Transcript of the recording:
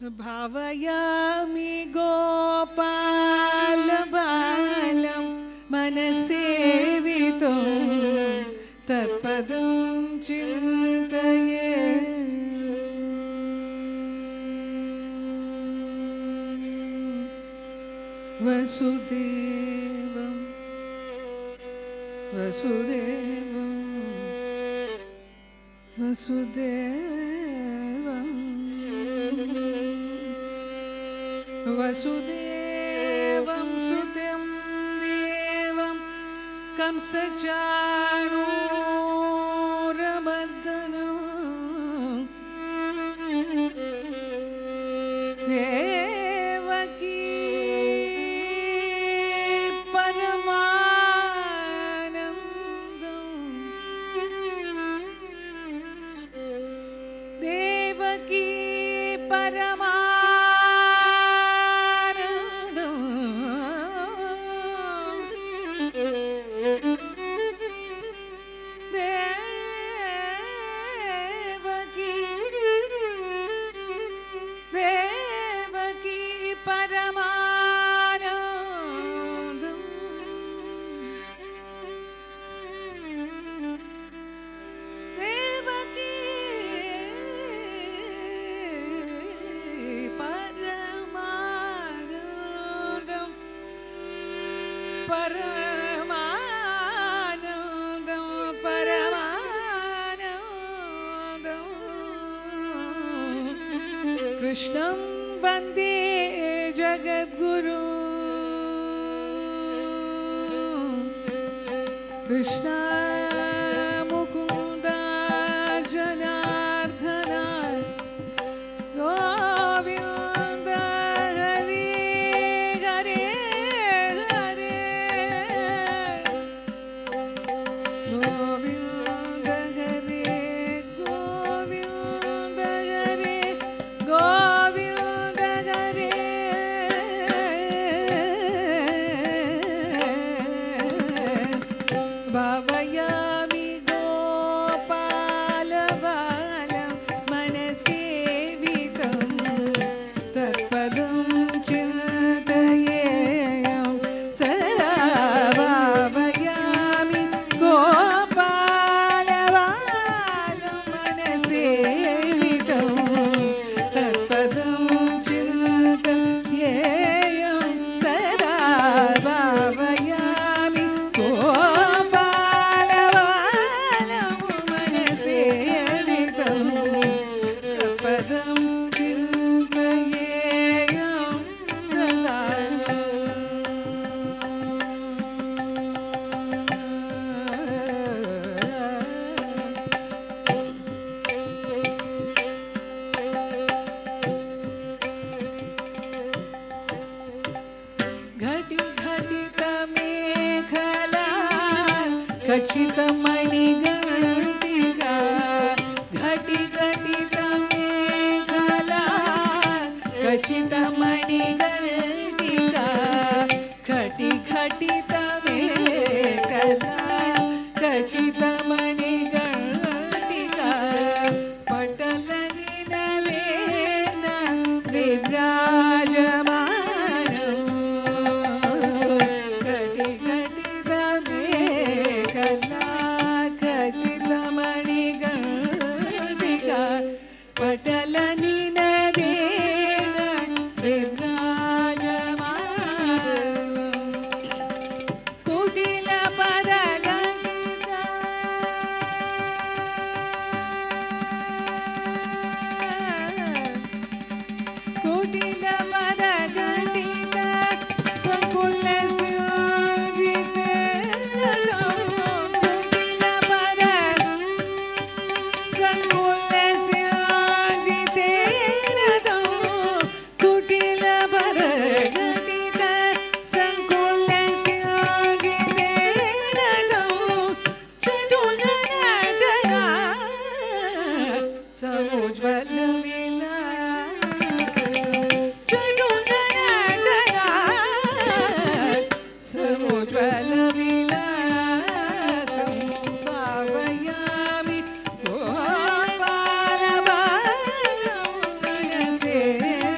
Bhavayami Gopalapalam manasevitum tatpadam chintaye. Vasudevam, Vasudevam, Vasudevam, Vasudevam Sudem Devam Kamsajanurabhardanam Krishnam Vande Jagadguru, Krishna Mukunda Janardhana Govinda Hare Hare Hare Govinda Hare Govinda Hare Govinda. Bhavayami Gopalapalam manasevitam tatpadam chintayeyam sada. Bhavayami Gopalapalam manasevitam tatpadam chintayeyam sada. Bhavayami Gopalapalam Kachita mani gantika, ghati gatita mekhala. Kachita mani gantika, ghati gatita mekhala. Kachita mani gantika, patalani nalena vibraja. Bhavayami Gopalapalam manasevitam